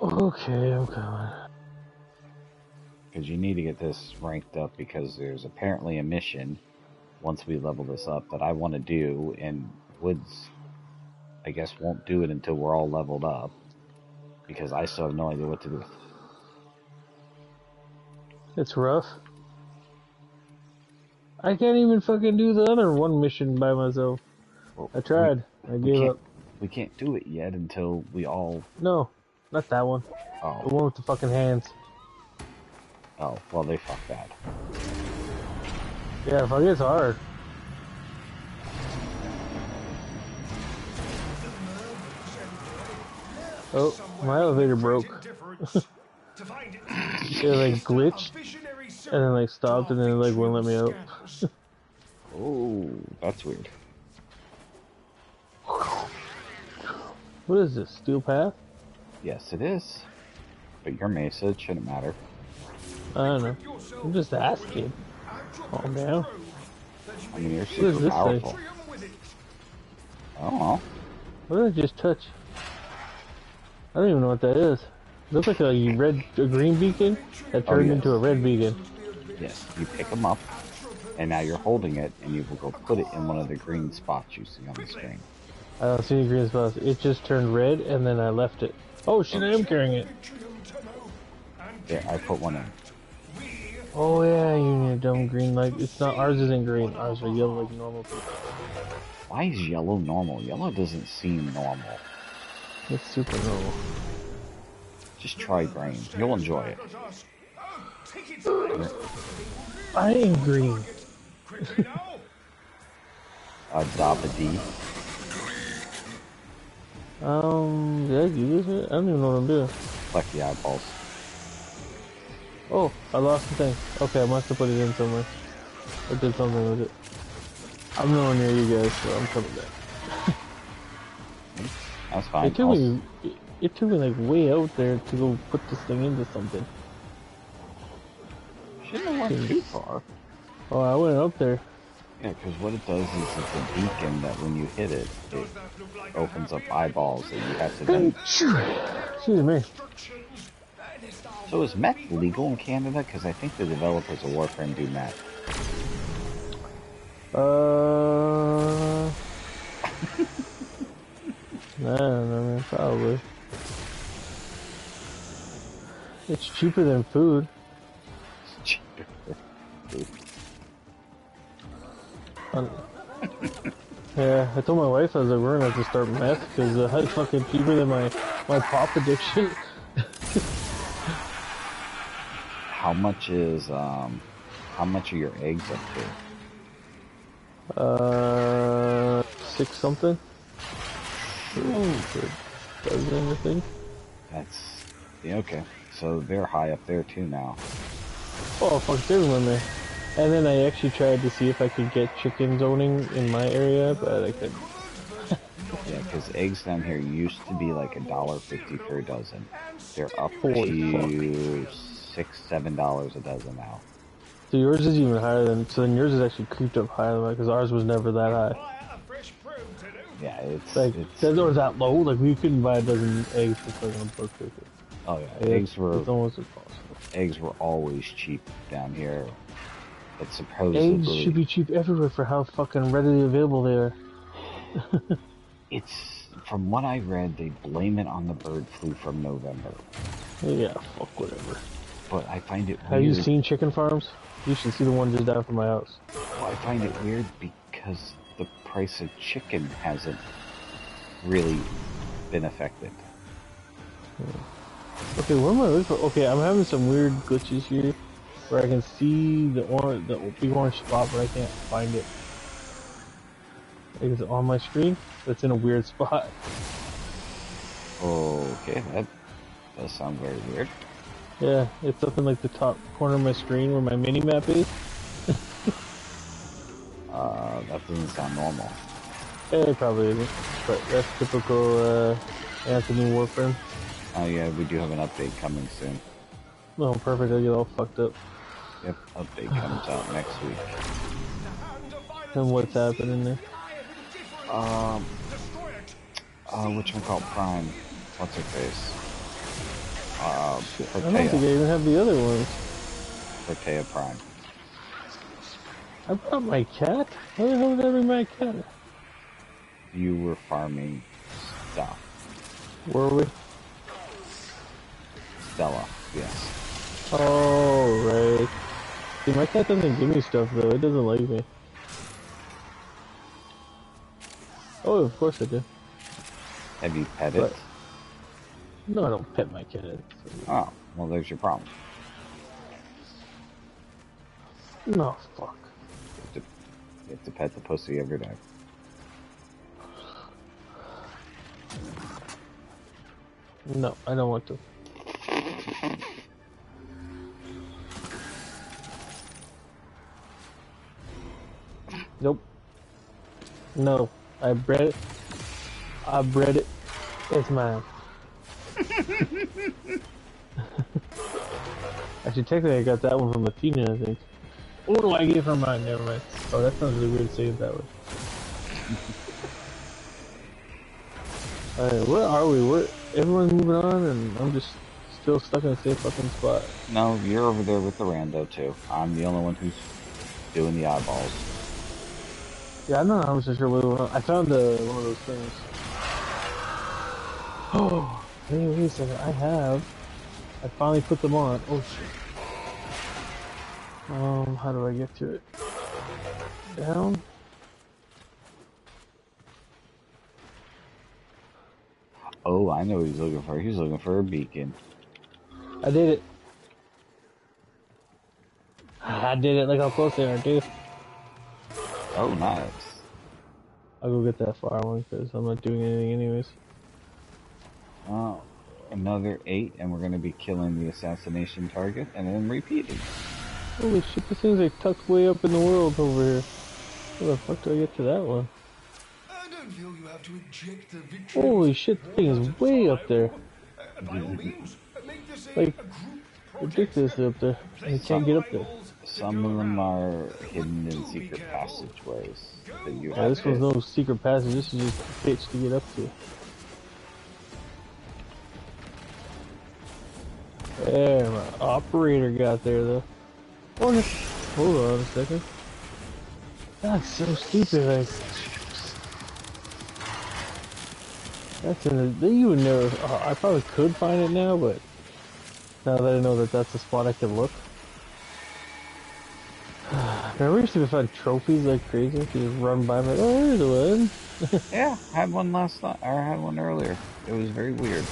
Okay, I'm coming. Because you need to get this ranked up, because there's apparently a mission, once we level this up, that I want to do, and Woods, I guess, won't do it until we're all leveled up, because I still have no idea what to do. It's rough. I can't even fucking do the other one mission by myself. Well, I tried. I gave up. We can't do it yet until we all... No, not that one. Oh. The one with the fucking hands. Oh, well, they fucked that. Yeah, fuck, it's hard. Oh, my elevator broke. It like glitched, and then like stopped, and then like wouldn't let me out. Oh, that's weird. What is this, steel path? Yes, it is. But you're Mesa, it shouldn't matter. I don't know. I'm just asking. Calm down. I mean, you're super powerful. I don't know. What did I just touch? I don't even know what that is. It looks like a green beacon that turned into a red beacon. Yes, you pick them up, and now you're holding it, and you will go put it in one of the green spots you see on the screen. I don't see any green spots. It just turned red, and then I left it. Oh shit, I am carrying it. There, I put one in. Oh yeah, you need a dumb green light. It's not, ours isn't green. Ours are yellow like normal people. Why is yellow normal? Yellow doesn't seem normal. It's super normal. Just try green. You'll enjoy it. I ain't green. Adopt-a-D. Did I do this? I don't even know what I'm doing. Collect the eyeballs. Oh, I lost the thing. Okay, I must have put it in somewhere. I did something with it. I'm nowhere near you guys, so I'm coming back. That's fine. It took me like way out there to go put this thing into something. Shouldn't have went too far. Oh, I went up there. Yeah, because what it does is it's a beacon that when you hit it, it opens up eyeballs that you have to then... Excuse me. So is meth legal in Canada? Because I think the developers of Warframe do meth. I don't know, man. Probably. It's cheaper than food. It's cheaper than food. Yeah, I told my wife, I was like, we're gonna have to start meth, because it's fucking cheaper than my pop addiction. How much are your eggs up to? 6 something. Oh, dozen, I think. That's, yeah, okay. So they're high up there too now. Oh fuck, there's one there. And then I actually tried to see if I could get chicken zoning in my area, but I couldn't. Yeah, because eggs down here used to be like $1.50 per dozen. They're up to $6, $7 a dozen now. So yours is even higher than. So then yours is actually creeped up higher than mine, because ours was never that high. Yeah, it's like that was that low. Like we couldn't buy a dozen eggs for like on Buck Ticket. Oh yeah, eggs were. It's almost impossible. Eggs were always cheap down here. But supposedly eggs should be cheap everywhere for how fucking readily available they are. It's from what I read, they blame it on the bird flu from November. Yeah, fuck whatever. But I find it weird. Have you seen chicken farms? You should see the one just down from my house. Well, I find it weird because the price of chicken hasn't really been affected. Okay, what am I looking for? Okay, I'm having some weird glitches here where I can see the orange spot, but I can't find it. It's on my screen, but it's in a weird spot. Okay, that does sound very weird. Yeah, it's up in like the top corner of my screen where my mini map is. That doesn't sound normal. It probably isn't, but that's typical Anthony Warframe. Oh yeah, we do have an update coming soon. Oh perfect, I get all fucked up. Yep, update comes out next week. And what's happening there? Which one called Prime? What's her face? Prokea. I don't think I even have the other ones. Prokea Prime. I brought my cat? Where the hell did I bring my cat? You were farming stuff. Were we? Stella, yes. Oh, right. See, my cat doesn't give me stuff, though. It doesn't like me. Oh, of course I do. Have you pet it? No, I don't pet my cat. Oh, well, there's your problem. No, fuck. You have to pet the pussy every day. No, I don't want to. Nope. No, I bred it. I bred it. It's mine. Actually, technically, I got that one from Athena, I think. What do I get from mine? Never mind. Oh, that sounds really weird saying it that way. Alright, where are we? Everyone's moving on, and I'm just still stuck in the same fucking spot. No, you're over there with the rando, too. I'm the only one who's doing the eyeballs. Yeah, I'm not 100% sure what it was. I found one of those things. Oh, wait a second. I finally put them on. Oh, shit. How do I get to it? Down? Oh, I know what he's looking for. He's looking for a beacon. I did it. I did it. Look how close they are, dude. Oh, nice. I'll go get that fire one because I'm not doing anything anyways. Oh, another 8, and we're going to be killing the assassination target and then repeating. Holy shit, this thing's like tucked way up in the world over here. How the fuck do I get to that one? You have to eject the victory. Holy shit, the thing is way up there. Like, ridiculous up there. You can't get up there. Some of them are hidden in secret passageways. Yeah, this one's no secret passage, this is just a pitch to get up to. There, my operator got there though. Hold on a second. That's so stupid, like. That's in the, you would never, I probably could find it now, but now that I know that that's the spot I could look. Remember we used to find trophies like crazy, if you just run by me, like, oh, there's one. Yeah, I had one last night, or I had one earlier. It was very weird.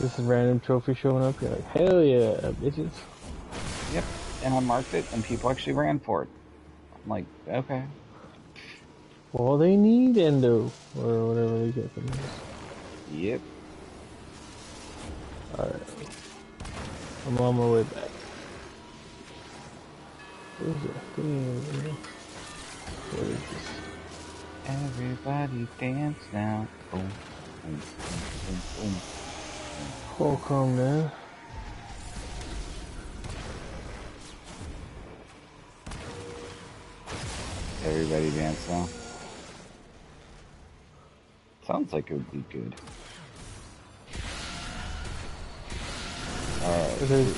This random trophy showing up, you're like, hell yeah, bitches. Yep, and I marked it, and people actually ran for it. I'm like, okay. Well, they need endo, or whatever they get from this. Yep. Alright. I'm on my way back. What is that? What is this? Everybody dance now. Boom, boom, boom, boom, boom. Welcome, man. Everybody dance now. Sounds like it would be good. Alright. Okay,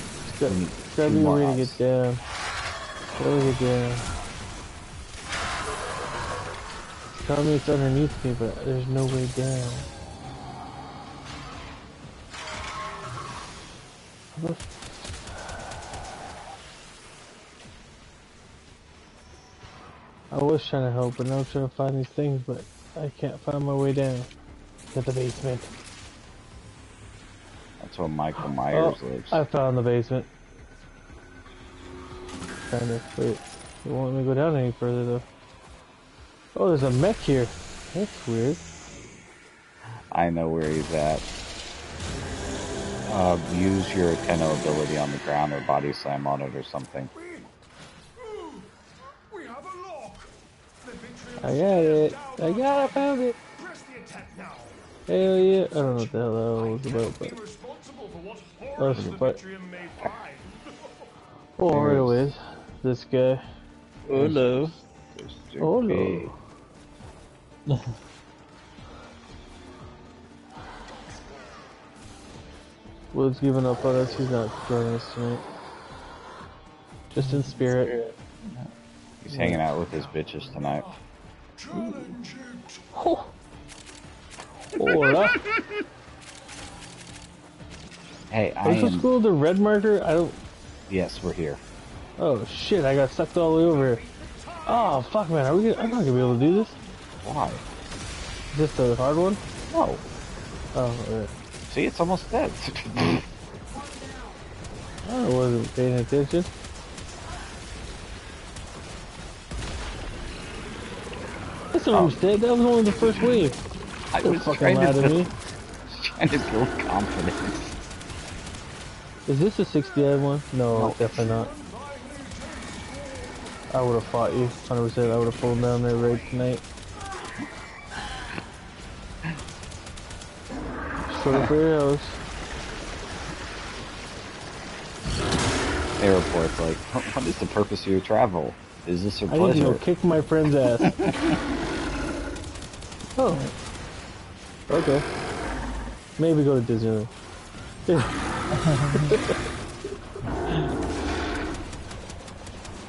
grab me a way to get down. Go down. Tell me it's underneath me, but there's no way down. I was trying to help, but now I'm trying to find these things, but I can't find my way down to the basement. That's where Michael Myers lives. I found the basement. Kind of, wait. It won't let me go down any further though. Oh, there's a mech here. That's weird. I know where he's at. Use your Tenno ability on the ground or body slam on it or something. I got it. I found it. Hell yeah. I don't know what the hell that was about, but... Oh, that's a fight. Oh, here it is. This guy. Hello. Hello. Will's giving up on us. He's not joining us tonight. Just in spirit. Yeah. He's hanging out with his bitches tonight. Oh. Hola. Hey, I am... Let's go to the red marker. I don't... Yes, we're here. Oh, shit. I got sucked all the way over here. Oh, fuck, man. Are we? I'm not going to be able to do this. Why? Is this the hard one? No. Oh, all right. See, it's almost dead. I wasn't paying attention. This one's dead. That was only the first wave. I was fucking mad at me. Trying to build confidence. Is this a 60 one? No, nope. Definitely not. I would have fought you, 100%. I would have pulled down there right tonight. Straight up your house. Airport's like, what is the purpose of your travel? Is this a pleasure? I need to go kick my friend's ass. Oh. Okay. Maybe go to Disneyland.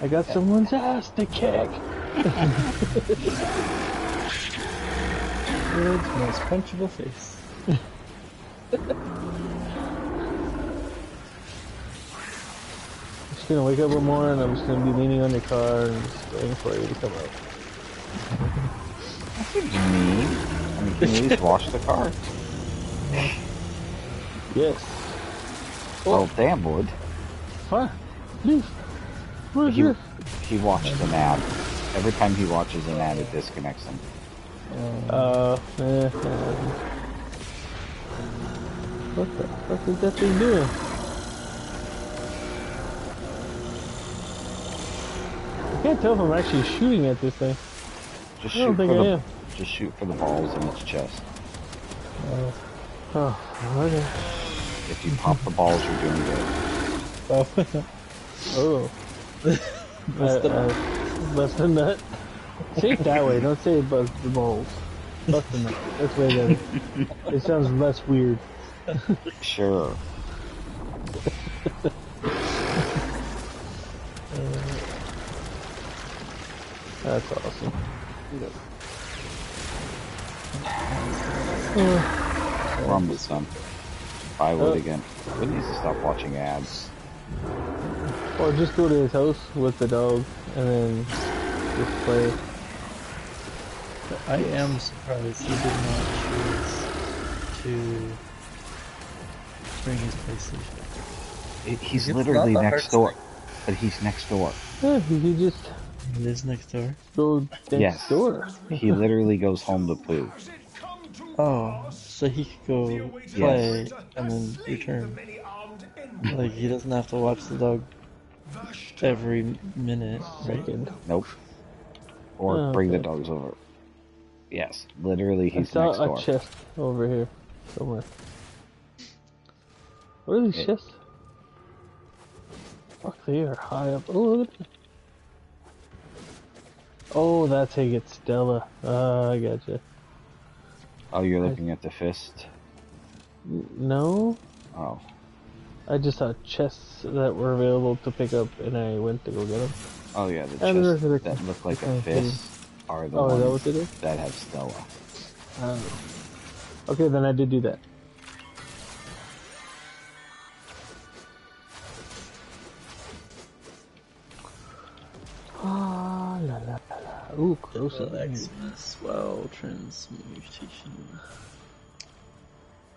I got someone's ass to kick. World's most punchable face. I'm just gonna wake up one more and I'm just gonna be leaning on your car and just waiting for you to come up. That's what you mean. I mean, can you just wash the car? Yes. Oh, well, damn, Wood. Huh? Please. Where's your... He watches an ad. Every time he watches an ad, it disconnects him. What the fuck is that thing doing? I can't tell if I'm actually shooting at this thing. Just shoot Just shoot for the balls in its chest. Oh, okay. If you pop the balls, you're doing good. Oh. Oh. Bust the nut. Say it that way. Don't say bust the balls. Bust the nut. That's way better. It sounds less weird. Sure. That's awesome. Rumble something. I would again. We need to stop watching ads. Or just go to his house with the dog and then just play. I am surprised he did not choose to bring his PlayStation. He's literally next door. But he's next door. Yeah, he just... He lives next door? Go next door. He literally goes home to poo. Oh, so he could go play and then return. Like, he doesn't have to watch the dog every minute, right? Nope. Or bring the dogs over. Yes, literally he's next door. I saw a chest over here somewhere. What are these chests? Fuck, they are high up. Oh, look at that. Oh, that's how you get Stella. I gotcha. Oh, you're looking at the fist? No. Oh. I just saw chests that were available to pick up, and I went to go get them. Oh yeah, the chests that look like a fist are the ones that have Stella. Okay, then I did do that. Ah, la la la la. Ooh, close to Xmas. Wow, transmutation.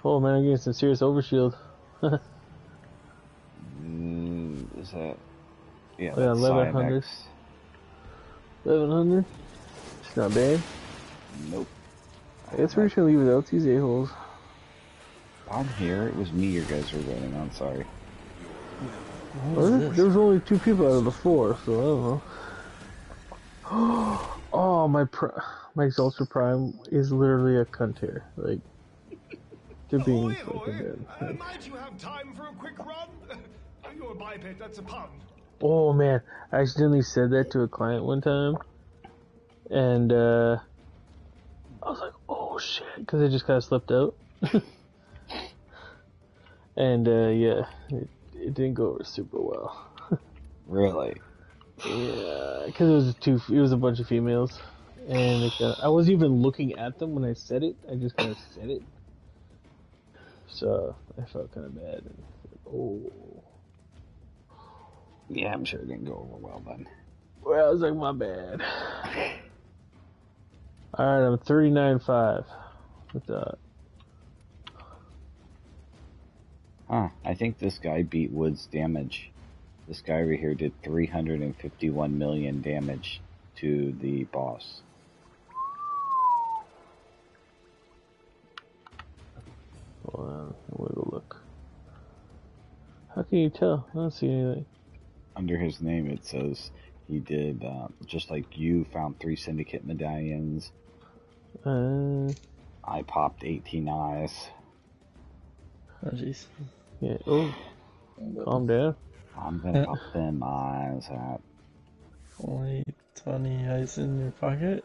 Oh man, I'm getting some serious overshield. Is that... Yeah, oh, that's 1100. 1100? It's not bad. Nope. I guess we're just gonna leave without these a-holes. I'm here. It was me your guys were waiting on, sorry. There was only two people out of the four, so I don't know. Oh, my Exaltor Prime is literally a cunt here. Like, to being like, might you have time for a quick run? Are you a biped? That's a pun. Oh man, I accidentally said that to a client one time, and I was like, oh shit, because it just kind of slipped out. And yeah, it didn't go over super well. Really? Yeah, because it was a bunch of females, and I wasn't even looking at them when I said it. I just kind of said it, so I felt kind of bad. And oh, yeah, I'm sure it didn't go over well then. Well, I was like, my bad. All right, I'm 39.5. What's up? Huh? I think this guy beat Wood's damage. This guy over here did 351 million damage to the boss. Hold on, we'll go look. How can you tell? I don't see anything. Under his name it says he did, just like you found 3 syndicate medallions. I popped 18 eyes. Oh jeez. Yeah, oh. Calm down. I'm gonna pop them eyes out. Only 20 eyes in your pocket?